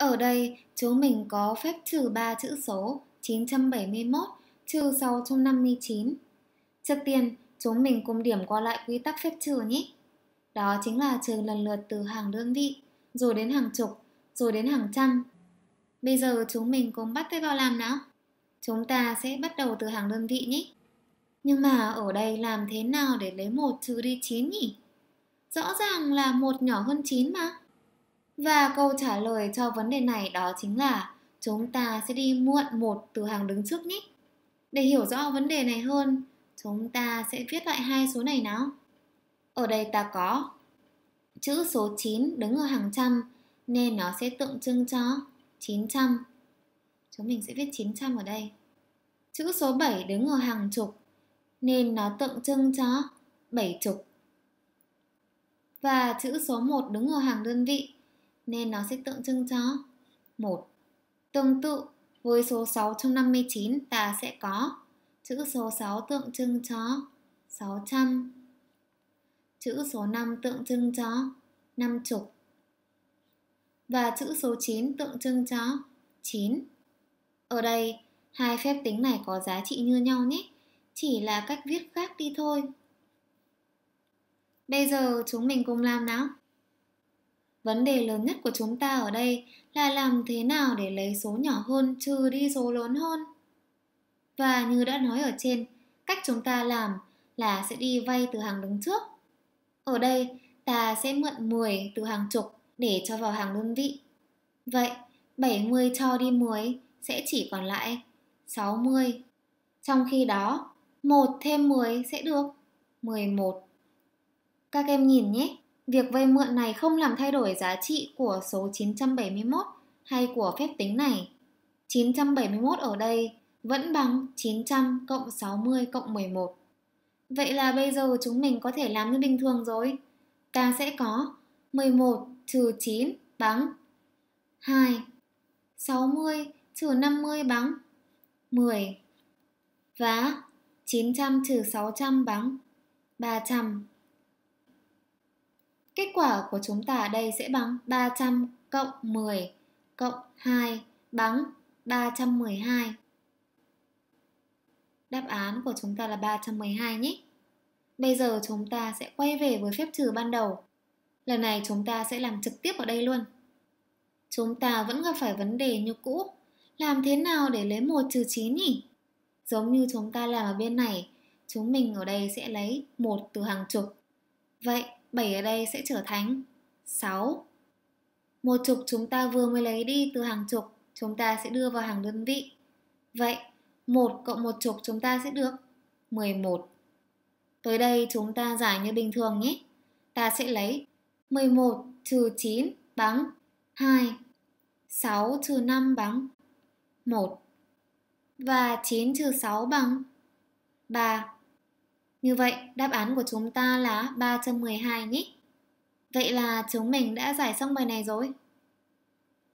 Ở đây chúng mình có phép trừ 3 chữ số 971 trừ 659. Trước tiên chúng mình cùng điểm qua lại quy tắc phép trừ nhé. Đó chính là trừ lần lượt từ hàng đơn vị, rồi đến hàng chục, rồi đến hàng trăm. Bây giờ chúng mình cùng bắt tay vào làm nào. Chúng ta sẽ bắt đầu từ hàng đơn vị nhé. Nhưng mà ở đây làm thế nào để lấy 1 trừ đi 9 nhỉ? Rõ ràng là 1 nhỏ hơn 9 mà. Và câu trả lời cho vấn đề này đó chính là chúng ta sẽ đi muộn 1 từ hàng đứng trước nhé. Để hiểu rõ vấn đề này hơn, chúng ta sẽ viết lại hai số này nào. Ở đây ta có chữ số 9 đứng ở hàng trăm nên nó sẽ tượng trưng cho 900. Chúng mình sẽ viết 900 ở đây. Chữ số 7 đứng ở hàng chục nên nó tượng trưng cho 70. Và chữ số 1 đứng ở hàng đơn vị nên nó sẽ tượng trưng cho 1. Tương tự với số 659 ta sẽ có chữ số 6 tượng trưng cho 600. Chữ số 5 tượng trưng cho 50. Và chữ số 9 tượng trưng cho 9. Ở đây, hai phép tính này có giá trị như nhau nhé. Chỉ là cách viết khác đi thôi. Bây giờ chúng mình cùng làm nào. Vấn đề lớn nhất của chúng ta ở đây là làm thế nào để lấy số nhỏ hơn trừ đi số lớn hơn. Và như đã nói ở trên, cách chúng ta làm là sẽ đi vay từ hàng đứng trước. Ở đây, ta sẽ mượn 10 từ hàng chục để cho vào hàng đơn vị. Vậy, 70 cho đi 10 sẽ chỉ còn lại 60. Trong khi đó, 1 thêm 10 sẽ được 11. Các em nhìn nhé, việc vay mượn này không làm thay đổi giá trị của số 971 hay của phép tính này. 971 ở đây vẫn bằng 900 cộng 60 cộng 11. Vậy là bây giờ chúng mình có thể làm như bình thường rồi. Ta sẽ có 11 trừ 9 bằng 2, 60 trừ 50 bằng 10 và 900 trừ 600 bằng 300. Kết quả của chúng ta ở đây sẽ bằng 300 cộng 10 cộng 2 bằng 312. Đáp án của chúng ta là 312 nhé. Bây giờ chúng ta sẽ quay về với phép trừ ban đầu. Lần này chúng ta sẽ làm trực tiếp ở đây luôn. Chúng ta vẫn gặp phải vấn đề như cũ. Làm thế nào để lấy 1 trừ 9 nhỉ? Giống như chúng ta làm ở bên này, chúng mình ở đây sẽ lấy 1 từ hàng chục. Vậy 7 ở đây sẽ trở thành 6. Một chục chúng ta vừa mới lấy đi từ hàng chục, chúng ta sẽ đưa vào hàng đơn vị. Vậy 1 cộng 1 chục chúng ta sẽ được 11. Tới đây chúng ta giải như bình thường nhé. Ta sẽ lấy 11 trừ 9 bằng 2, 6 trừ 5 bằng 1 và 9 trừ 6 bằng 3. Như vậy đáp án của chúng ta là 312 nhé. Vậy là chúng mình đã giải xong bài này rồi.